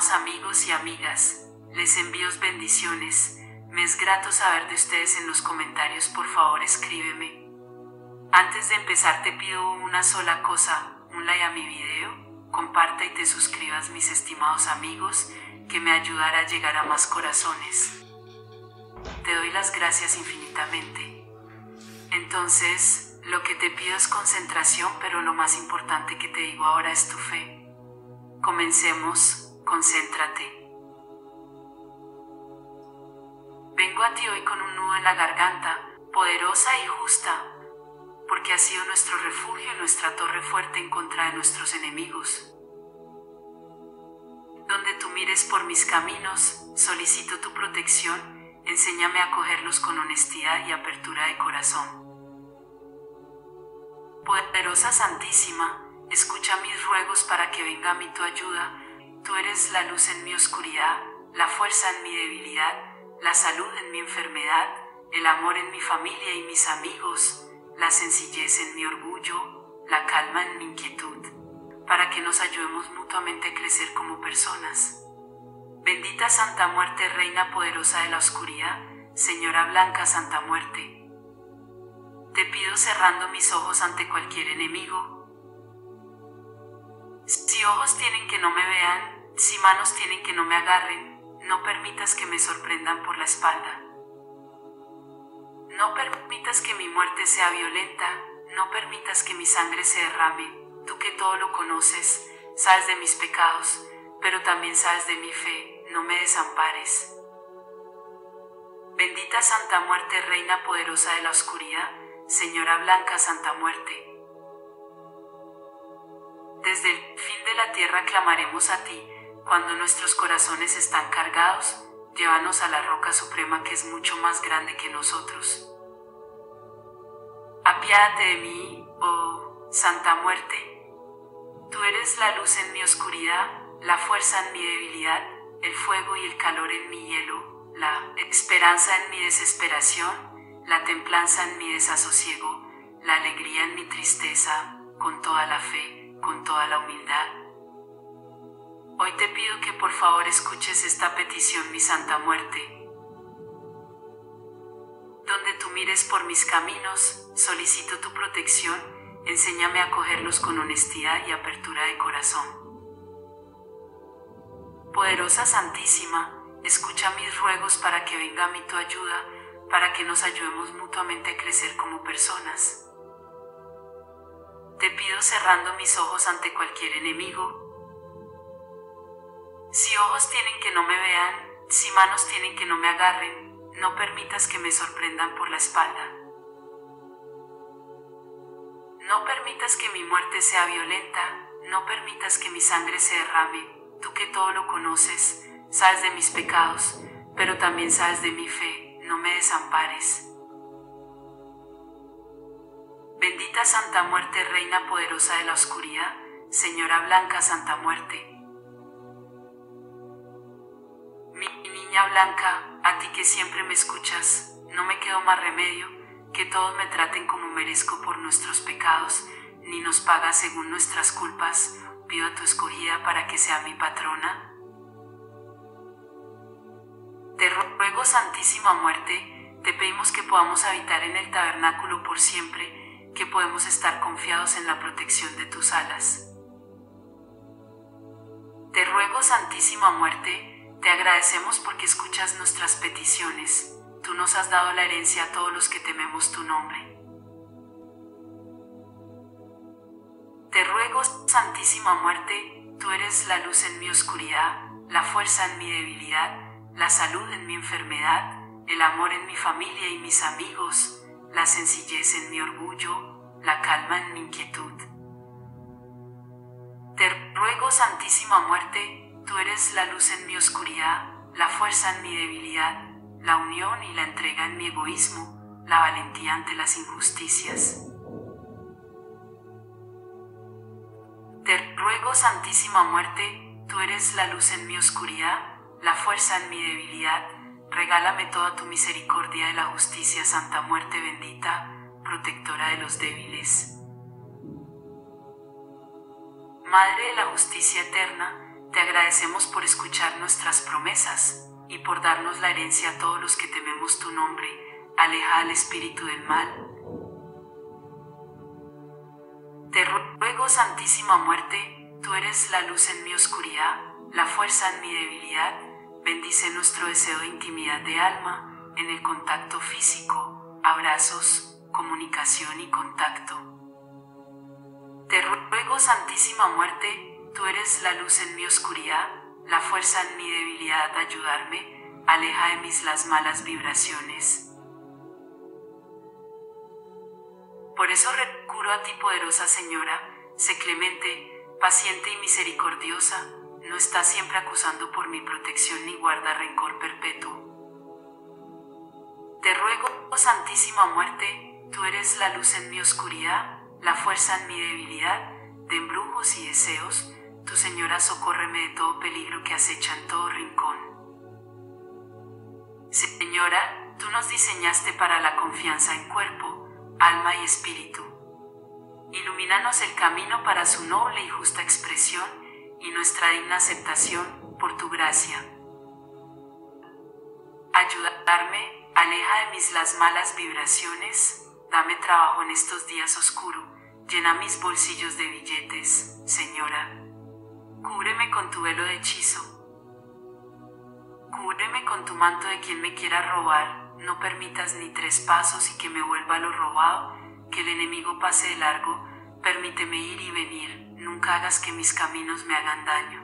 Estimados amigos y amigas, les envío bendiciones. Me es grato saber de ustedes en los comentarios, por favor escríbeme. Antes de empezar te pido una sola cosa, un like a mi video, comparte y te suscribas, mis estimados amigos, que me ayudará a llegar a más corazones. Te doy las gracias infinitamente. Entonces, lo que te pido es concentración, pero lo más importante que te digo ahora es tu fe. Comencemos, concéntrate. Vengo a ti hoy con un nudo en la garganta, poderosa y justa, porque ha sido nuestro refugio y nuestra torre fuerte en contra de nuestros enemigos. Donde tú mires por mis caminos, solicito tu protección, enséñame a cogerlos con honestidad y apertura de corazón. Poderosa Santísima, escucha mis ruegos para que venga a mí tu ayuda. Tú eres la luz en mi oscuridad, la fuerza en mi debilidad, la salud en mi enfermedad, el amor en mi familia y mis amigos, la sencillez en mi orgullo, la calma en mi inquietud, para que nos ayudemos mutuamente a crecer como personas. Bendita Santa Muerte, Reina poderosa de la oscuridad, Señora Blanca Santa Muerte, te pido cerrando mis ojos ante cualquier enemigo. Si ojos tienen que no me vean, si manos tienen que no me agarren, no permitas que me sorprendan por la espalda. No permitas que mi muerte sea violenta, no permitas que mi sangre se derrame. Tú que todo lo conoces, sabes de mis pecados, pero también sabes de mi fe, no me desampares. Bendita Santa Muerte, Reina poderosa de la oscuridad, Señora Blanca Santa Muerte. Desde el fin de la tierra clamaremos a ti. Cuando nuestros corazones están cargados, llévanos a la roca suprema que es mucho más grande que nosotros. Apiádate de mí, oh Santa Muerte. Tú eres la luz en mi oscuridad, la fuerza en mi debilidad, el fuego y el calor en mi hielo, la esperanza en mi desesperación, la templanza en mi desasosiego, la alegría en mi tristeza, con toda la fe, con toda la humildad. Hoy te pido que por favor escuches esta petición, mi Santa Muerte. Donde tú mires por mis caminos, solicito tu protección, enséñame a cogerlos con honestidad y apertura de corazón. Poderosa Santísima, escucha mis ruegos para que venga a mí tu ayuda, para que nos ayudemos mutuamente a crecer como personas. Te pido cerrando mis ojos ante cualquier enemigo. Si ojos tienen que no me vean, si manos tienen que no me agarren, no permitas que me sorprendan por la espalda. No permitas que mi muerte sea violenta, no permitas que mi sangre se derrame, tú que todo lo conoces, sabes de mis pecados, pero también sabes de mi fe, no me desampares. Bendita Santa Muerte, Reina poderosa de la oscuridad, Señora Blanca Santa Muerte. Niña Blanca, a ti que siempre me escuchas, no me quedó más remedio que todos me traten como merezco por nuestros pecados, ni nos paga según nuestras culpas. Pido a tu escogida para que sea mi patrona. Te ruego, Santísima Muerte, te pedimos que podamos habitar en el tabernáculo por siempre, que podemos estar confiados en la protección de tus alas. Te ruego, Santísima Muerte, te agradecemos porque escuchas nuestras peticiones. Tú nos has dado la herencia a todos los que tememos tu nombre. Te ruego, Santísima Muerte, tú eres la luz en mi oscuridad, la fuerza en mi debilidad, la salud en mi enfermedad, el amor en mi familia y mis amigos, la sencillez en mi orgullo, la calma en mi inquietud. Te ruego, Santísima Muerte, tú eres la luz en mi oscuridad, la fuerza en mi debilidad, la unión y la entrega en mi egoísmo, la valentía ante las injusticias. Te ruego, Santísima Muerte, tú eres la luz en mi oscuridad, la fuerza en mi debilidad, regálame toda tu misericordia de la justicia, Santa Muerte bendita, protectora de los débiles. Madre de la justicia eterna, Te agradecemos por escuchar nuestras promesas y por darnos la herencia a todos los que tememos tu nombre. Aleja al espíritu del mal. Te ruego, Santísima Muerte, tú eres la luz en mi oscuridad, la fuerza en mi debilidad. Bendice nuestro deseo de intimidad de alma en el contacto físico, abrazos, comunicación y contacto. Te ruego, Santísima Muerte, tú eres la luz en mi oscuridad, la fuerza en mi debilidad de ayudarme. Aleja de mí las malas vibraciones. Por eso recurro a ti, poderosa Señora. Sé clemente, paciente y misericordiosa. No estás siempre acusando por mi protección ni guarda rencor perpetuo. Te ruego, oh Santísima Muerte, tú eres la luz en mi oscuridad, la fuerza en mi debilidad de embrujos y deseos. Tu Señora, socórreme de todo peligro que acecha en todo rincón. Señora, tú nos diseñaste para la confianza en cuerpo, alma y espíritu. Ilumínanos el camino para su noble y justa expresión y nuestra digna aceptación por tu gracia. Ayudarme, aleja de mí las malas vibraciones. Dame trabajo en estos días oscuros. Llena mis bolsillos de billetes, Señora. Cúbreme con tu velo de hechizo. Cúbreme con tu manto de quien me quiera robar. No permitas ni tres pasos y que me vuelva lo robado, que el enemigo pase de largo. Permíteme ir y venir. Nunca hagas que mis caminos me hagan daño.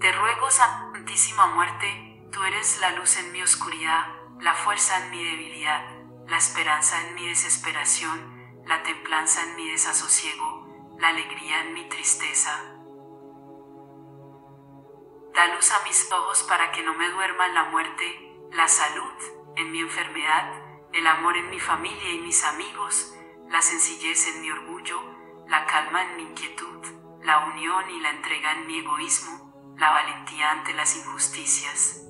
Te ruego, Santísima Muerte, tú eres la luz en mi oscuridad, la fuerza en mi debilidad, la esperanza en mi desesperación, la templanza en mi desasosiego, la alegría en mi tristeza. Da luz a mis ojos para que no me duerma en la muerte, la salud en mi enfermedad, el amor en mi familia y mis amigos, la sencillez en mi orgullo, la calma en mi inquietud, la unión y la entrega en mi egoísmo, la valentía ante las injusticias.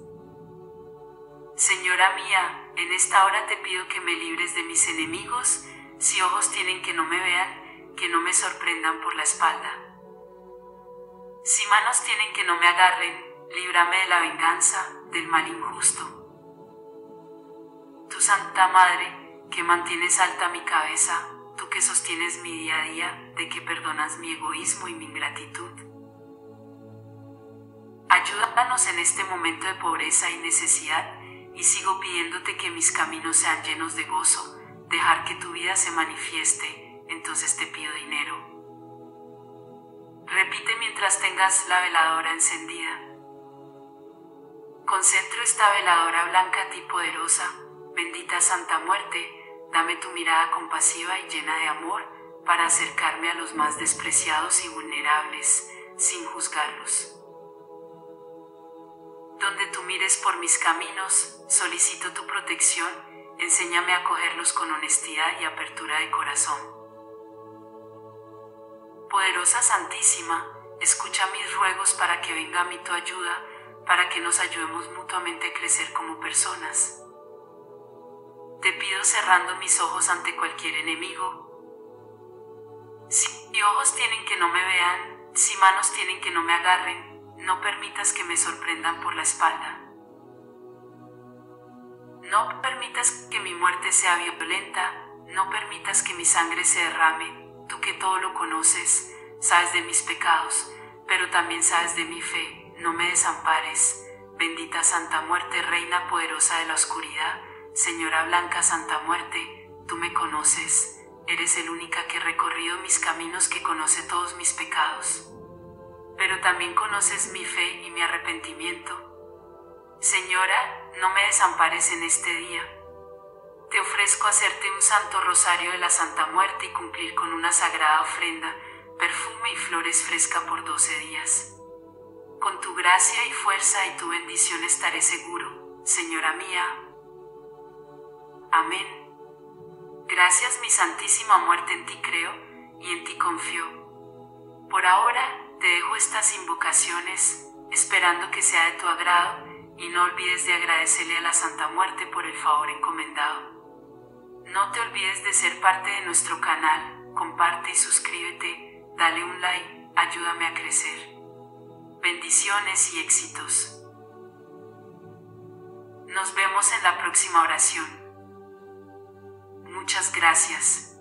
Señora mía, en esta hora te pido que me libres de mis enemigos. Si ojos tienen, que no me vean, que no me sorprendan por la espalda. Si manos tienen, que no me agarren. Líbrame de la venganza, del mal injusto. Tu Santa Madre, que mantienes alta mi cabeza, tú que sostienes mi día a día, de que perdonas mi egoísmo y mi ingratitud. Ayúdanos en este momento de pobreza y necesidad, y sigo pidiéndote que mis caminos sean llenos de gozo, dejar que tu vida se manifieste. Entonces te pido dinero. Repite mientras tengas la veladora encendida. Concentro esta veladora blanca a ti, poderosa, bendita Santa Muerte. Dame tu mirada compasiva y llena de amor para acercarme a los más despreciados y vulnerables, sin juzgarlos. Donde tú mires por mis caminos, solicito tu protección. Enséñame a acogerlos con honestidad y apertura de corazón. Poderosa Santísima, escucha mis ruegos para que venga a mí tu ayuda, para que nos ayudemos mutuamente a crecer como personas. Te pido cerrando mis ojos ante cualquier enemigo. Si ojos tienen, que no me vean, si manos tienen, que no me agarren, no permitas que me sorprendan por la espalda. No permitas que mi muerte sea violenta, no permitas que mi sangre se derrame. Tú que todo lo conoces, sabes de mis pecados, pero también sabes de mi fe. No me desampares, bendita Santa Muerte, Reina poderosa de la oscuridad. Señora blanca Santa Muerte, tú me conoces, eres el única que ha recorrido mis caminos, que conoce todos mis pecados, pero también conoces mi fe y mi arrepentimiento. Señora, no me desampares en este día. Te ofrezco hacerte un santo rosario de la Santa Muerte y cumplir con una sagrada ofrenda, perfume y flores fresca por 12 días. Con tu gracia y fuerza y tu bendición estaré seguro, Señora mía. Amén. Gracias, mi Santísima Muerte, en ti creo y en ti confío. Por ahora te dejo estas invocaciones, esperando que sea de tu agrado, y no olvides de agradecerle a la Santa Muerte por el favor encomendado. No te olvides de ser parte de nuestro canal, comparte y suscríbete, dale un like, ayúdame a crecer. Bendiciones y éxitos. Nos vemos en la próxima oración. Muchas gracias.